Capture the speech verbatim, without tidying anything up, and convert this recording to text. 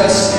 trust